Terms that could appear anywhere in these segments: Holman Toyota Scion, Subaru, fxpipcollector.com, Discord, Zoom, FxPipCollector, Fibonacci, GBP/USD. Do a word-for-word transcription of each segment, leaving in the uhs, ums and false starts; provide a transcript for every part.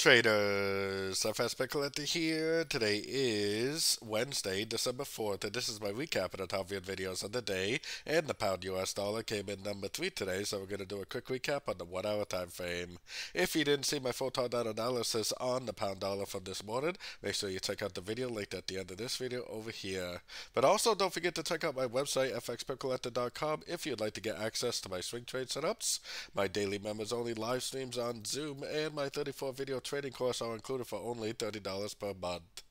traders, FxPipCollector here. Today is Wednesday, December fourth, and this is my recap of the top viewed videos of the day. And the pound U S dollar came in number three today, so we're going to do a quick recap on the one hour time frame. If you didn't see my full top-down analysis on the pound dollar from this morning, make sure you check out the video linked at the end of this video over here. But also don't forget to check out my website, f x pip collector dot com, if you'd like to get access to my swing trade setups, my daily members only live streams on Zoom, and my thirty-four video trading course are included for only thirty dollars per month.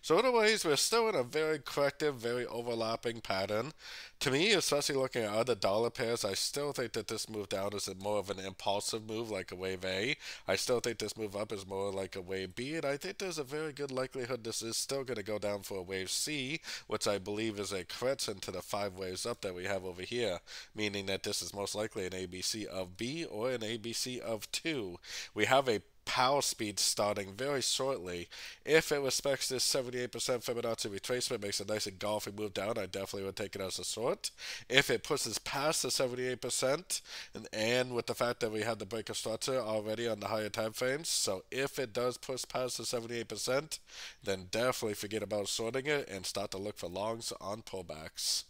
So anyways, we're still in a very corrective, very overlapping pattern. To me, especially looking at other dollar pairs, I still think that this move down is more of an impulsive move, like a wave A. I still think this move up is more like a wave B, and I think there's a very good likelihood this is still going to go down for a wave C, which I believe is a correction to the five waves up that we have over here, meaning that this is most likely an A B C of B or an A B C of two. We have a power speed starting very shortly. If it respects this seventy-eight percent Fibonacci retracement, makes a nice engulfing move down, I definitely would take it as a short. If it pushes past the seventy-eight percent, and, and with the fact that we had the break of structure already on the higher time frames, so if it does push past the seventy-eight percent, then definitely forget about shorting it and start to look for longs on pullbacks.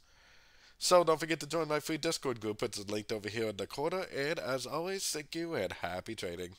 So don't forget to join my free Discord group, which is linked over here in the corner, and as always, thank you and happy trading.